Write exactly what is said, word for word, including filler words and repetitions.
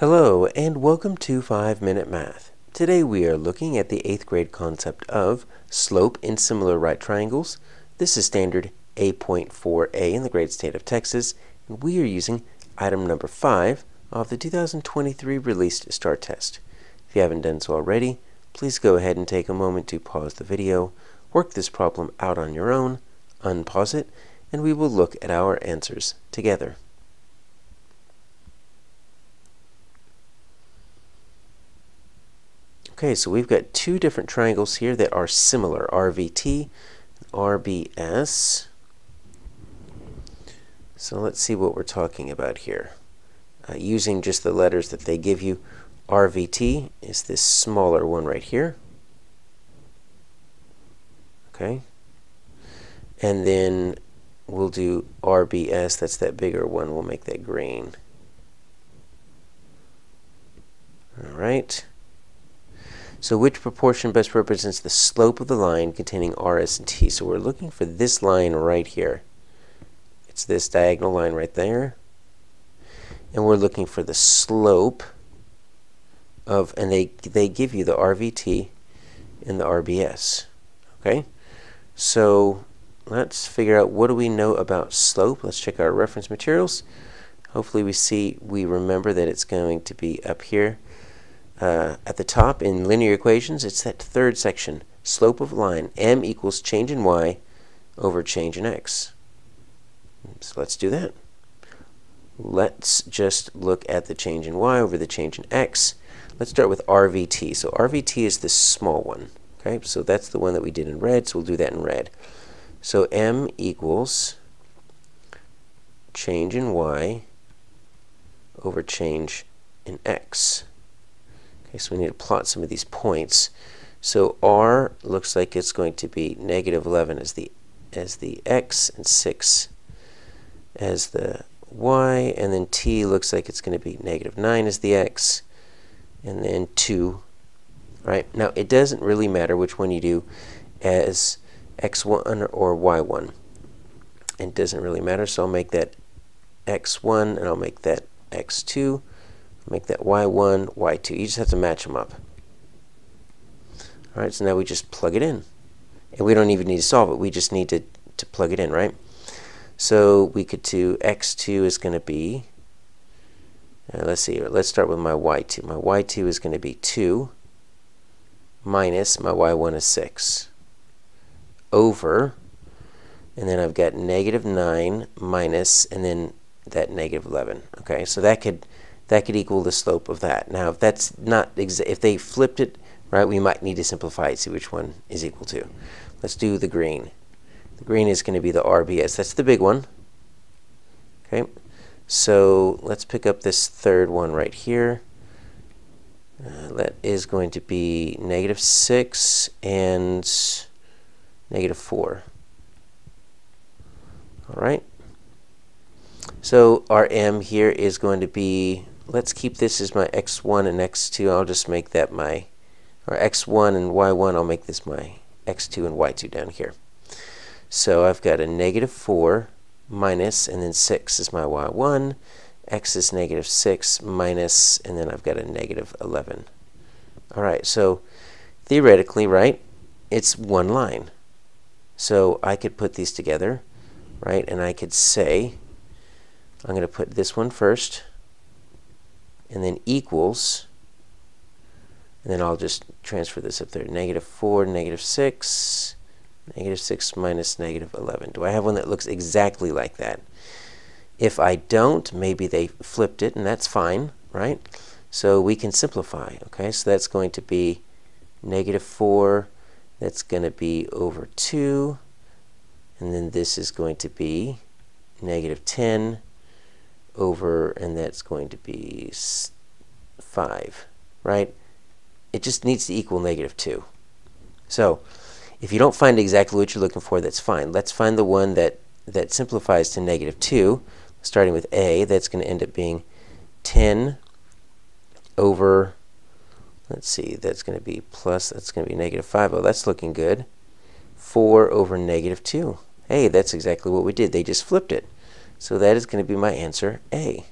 Hello and welcome to five minute math. Today we are looking at the eighth grade concept of slope in similar right triangles. This is standard A point four A in the great state of Texas, and we are using item number five of the two thousand twenty-three released STAAR test. If you haven't done so already, please go ahead and take a moment to pause the video, work this problem out on your own, unpause it, and we will look at our answers together. Okay, so we've got two different triangles here that are similar, R V T and R B S. So let's see what we're talking about here. Uh, using just the letters that they give you, R V T is this smaller one right here. Okay. And then we'll do R B S, that's that bigger one, we'll make that green. All right. So which proportion best represents the slope of the line containing R, S, and T? So we're looking for this line right here. It's this diagonal line right there. And we're looking for the slope of, and they, they give you the R V T and the R B S. Okay? So let's figure out, what do we know about slope? Let's check our reference materials. Hopefully we see, we remember that it's going to be up here. Uh, at the top in linear equations, it's that third section, slope of line, m equals change in y over change in x. So let's do that. Let's just look at the change in y over the change in x. Let's start with R V T. So R V T is this small one. Okay, so that's the one that we did in red, so we'll do that in red. So m equals change in y over change in x. Okay, so we need to plot some of these points. So R looks like it's going to be negative eleven as the as the x and six as the y, and then T looks like it's going to be negative nine as the x, and then two. All right, now it doesn't really matter which one you do as x one or y one. It doesn't really matter, so I'll make that x one and I'll make that x two. Make that y one, y two. You just have to match them up. All right, so now we just plug it in. And we don't even need to solve it. We just need to, to plug it in, right? So we could do x two is going to be, uh, let's see, let's start with my y two. My y two is going to be two minus my y one is six over, and then I've got negative nine minus, and then that negative eleven. Okay, so that could... that could equal the slope of that. Now, if that's not exa if they flipped it, right, we might need to simplify it, see which one is equal to. Let's do the green. The green is going to be the R B S. That's the big one. Okay, so let's pick up this third one right here. Uh, that is going to be negative six and negative four. All right. So our m here is going to be, let's keep this as my x one and x two. I'll just make that my, or x one and y one, I'll make this my x two and y two down here. So I've got a negative four minus, and then six is my y one, x is negative six minus, and then I've got a negative eleven. All right, so theoretically, right, it's one line. So I could put these together, right, and I could say, I'm going to put this one first, and then equals, and then I'll just transfer this up there. Negative four, negative six, negative six minus negative eleven. Do I have one that looks exactly like that? If I don't, maybe they flipped it, and that's fine, right? So we can simplify, okay? So that's going to be negative four, that's going to be over two, and then this is going to be negative ten over, and that's going to be five, right? It just needs to equal negative two. So if you don't find exactly what you're looking for, that's fine. Let's find the one that, that simplifies to negative two, starting with A. That's going to end up being ten over, let's see, that's going to be plus, that's going to be negative five. Oh, that's looking good. four over negative two. Hey, that's exactly what we did. They just flipped it. So that is going to be my answer, A.